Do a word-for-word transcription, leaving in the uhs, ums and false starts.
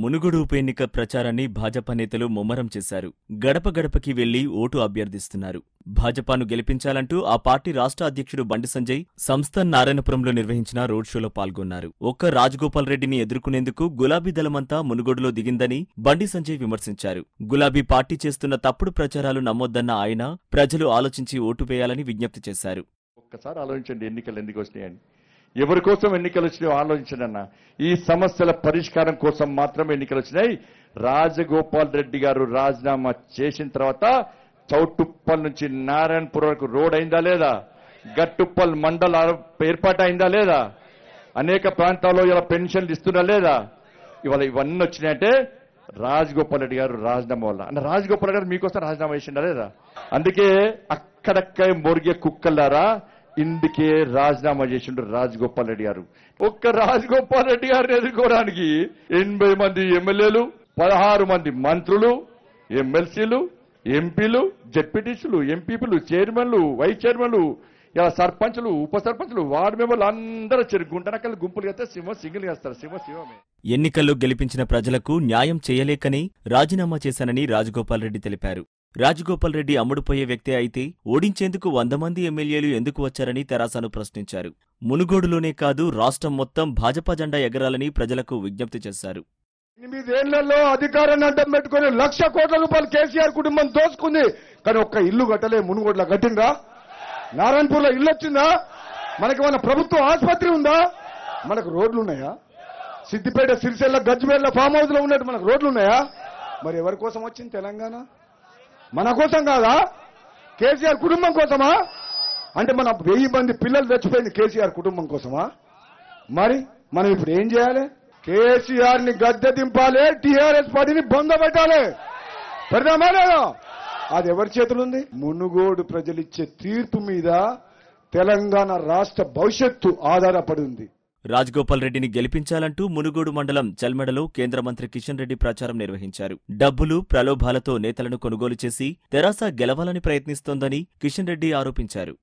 మునుగుడు ఉప ఎన్నిక ప్రచారాన్ని భాజపా నేతలు ముమ్మరం చేశారు. గడప గడపకి వెళ్లి ఓటు అభ్యర్థిస్తున్నారు. భాజపాను గెలిపించాలంటూ ఆ పార్టీ రాష్ట్ర అధ్యక్షుడు బండి సంజయ్ సంస్థాన్ నారాయణపురంలో నిర్వహించిన రోడ్ షోలో పాల్గొన్నారు. ఒక్క రాజగోపాల్ రెడ్డిని ఎదుర్కొనేందుకు గులాబీ దళమంతా మునుగోడులో దిగిందని బండి సంజయ్ విమర్శించారు. గులాబీ పార్టీ చేస్తున్న తప్పుడు ప్రచారాలు నమ్మొద్దన్న ఆయన ప్రజలు ఆలోచించి ఓటు వేయాలని విజ్ఞప్తి చేశారు. ఒక్కసారి ఆలోచించండి, ఎన్నికలు ఎందుకు వస్తాయని, ఎవరి కోసం ఎన్నికలు వచ్చినాయో ఆలోచించండి అన్న. ఈ సమస్యల పరిష్కారం కోసం మాత్రమే ఎన్నికలు వచ్చినాయి. రాజగోపాల్ రెడ్డి గారు రాజీనామా చేసిన తర్వాత చౌటుప్పల్ నుంచి నారాయణపురం వరకు రోడ్ అయిందా లేదా, గట్టుప్పల్ మండల ఏర్పాటు అయిందా లేదా, అనేక ప్రాంతాల్లో ఇలా పెన్షన్లు ఇస్తున్నా లేదా, ఇవాళ ఇవన్నీ వచ్చినాయంటే రాజగోపాల్ రెడ్డి గారు రాజీనామా వల్ల. అన్న రాజగోపాల్ రెడ్డి గారు మీకోసం రాజీనామా చేసిండా లేదా? అందుకే అక్కడక్కడ మొరిగే కుక్కలారా, ఇందుకే రాజీనామా చేసిండు రాజగోపాల్ రెడ్డి గారు. ఒక్క రాజగోపాల్ రెడ్డి గారిని ఎదుర్కోవడానికి ఎనభై మంది ఎమ్మెల్యేలు, పదహారు మంది మంత్రులు, ఎమ్మెల్సీలు, ఎంపీలు, జెడ్పీటీసీలు, ఎంపీపీలు, చైర్మన్లు, వైస్ చైర్మన్లు, ఇలా సర్పంచులు, ఉప సర్పంచులు, వార్డు మెంబర్లు అందరూ చెరుగుంటారు. అక్కడ గుంపులు చేస్తే సింహ సింగిల్ చేస్తారు. సింహ సింహమే. ఎన్నికల్లో గెలిపించిన ప్రజలకు న్యాయం చేయలేకని రాజీనామా చేశానని రాజగోపాల్ రెడ్డి తెలిపారు. రాజగోపాల్ రెడ్డి అమ్ముడుపోయే వ్యక్తే అయితే ఓడించేందుకు వంద మంది ఎమ్మెల్యేలు ఎందుకు వచ్చారని తెరాసను ప్రశ్నించారు. మునుగోడులోనే కాదు రాష్ట్రం మొత్తం భాజపా జెండా ఎగరాలని ప్రజలకు విజ్ఞప్తి చేశారు. ఎనిమిదేళ్లలో అధికారాన్ని అడ్డం పెట్టుకుని లక్ష కోట్ల రూపాయలు కేసీఆర్ కుటుంబం దోచుకుంది. కానీ ఒక్క ఇల్లు కట్టలే. మునుగోడులో కట్టిందా? నారాయణపూర్లో ఇల్లు వచ్చిందా? మనకి మన ప్రభుత్వ ఆసుపత్రి ఉందా? మనకు రోడ్లున్నాయా? సిద్దిపేట, సిరిసిల్ల, గజ్వేల్ ఫామ్ హౌస్ లో ఉన్నట్టు మనకు రోడ్లున్నాయా? మరి ఎవరి కోసం వచ్చింది తెలంగాణ? మన కోసం కాదా? కేసీఆర్ కుటుంబం కోసమా? అంటే మన వెయ్యి మంది పిల్లలు చచ్చిపోయింది కేసీఆర్ కుటుంబం కోసమా? మరి మనం ఇప్పుడు ఏం చేయాలి? కేసీఆర్ ని గద్దె దింపాలి, టీఆర్ఎస్ పార్టీని బొంద పెట్టాలి. పెడదామా లేదా? అది ఎవరి చేతులుంది? మునుగోడు ప్రజలిచ్చే తీర్పు మీద తెలంగాణ రాష్ట్ర భవిష్యత్తు ఆధారపడి ఉంది. రాజగోపాల్ రెడ్డిని గెలిపించాలంటూ మునుగోడు మండలం చల్మెడలో కేంద్ర మంత్రి కిషన్ రెడ్డి ప్రచారం నిర్వహించారు. డబ్బులు, ప్రలోభాలతో నేతలను కొనుగోలు చేసి తెరాస గెలవాలని ప్రయత్నిస్తోందని కిషన్ రెడ్డి ఆరోపించారు.